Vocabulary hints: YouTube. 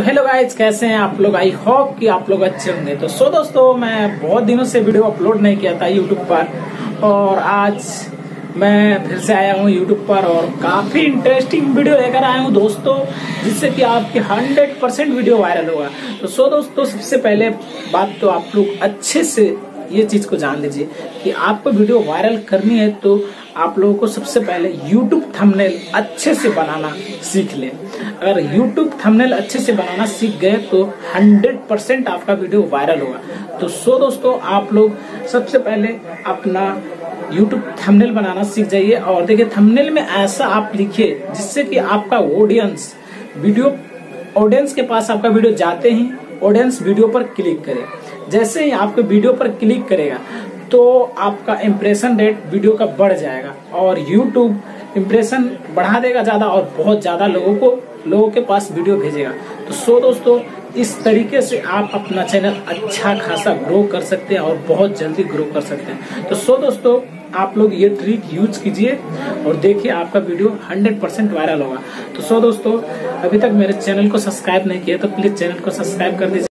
तो hello guys, कैसे हैं आप लोग। आई होप कि आप लोग अच्छे होंगे। तो सो दोस्तों, मैं बहुत दिनों से वीडियो अपलोड नहीं किया था YouTube पर, और आज मैं फिर से आया हूँ YouTube पर और काफी इंटरेस्टिंग वीडियो लेकर आया हूँ दोस्तों, जिससे कि आपके 100% वीडियो वायरल होगा। तो सो दोस्तों, सबसे पहले बात तो आप लोग अच्छे से ये चीज को जान लीजिए कि आपको वीडियो वायरल करनी है तो आप लोगों को सबसे पहले YouTube थंबनेल अच्छे से बनाना सीख लें। अगर YouTube थंबनेल अच्छे से बनाना सीख गए तो 100% आपका वीडियो वायरल होगा। तो सो दोस्तों, आप लोग सबसे पहले अपना YouTube थंबनेल बनाना सीख जाइए। और देखिए, थंबनेल में ऐसा आप लिखिए जिससे कि आपका ऑडियंस के पास आपका वीडियो जाते ही ऑडियंस वीडियो पर क्लिक करे। जैसे ही आपके वीडियो पर क्लिक करेगा तो आपका इम्प्रेशन रेट वीडियो का बढ़ जाएगा और YouTube इम्प्रेशन बढ़ा देगा ज़्यादा, और बहुत ज़्यादा लोगों के पास वीडियो भेजेगा। तो सो दोस्तों, इस तरीके से आप अपना चैनल अच्छा खासा ग्रो कर सकते हैं और बहुत जल्दी ग्रो कर सकते हैं। तो सो दोस्तों, आप लोग ये ट्रिक यूज कीजिए और देखिए आपका वीडियो 100% वायरल होगा। तो सो दोस्तों, अभी तक मेरे चैनल को सब्सक्राइब नहीं किया तो प्लीज़ चैनल को सब्सक्राइब कर दीजिए।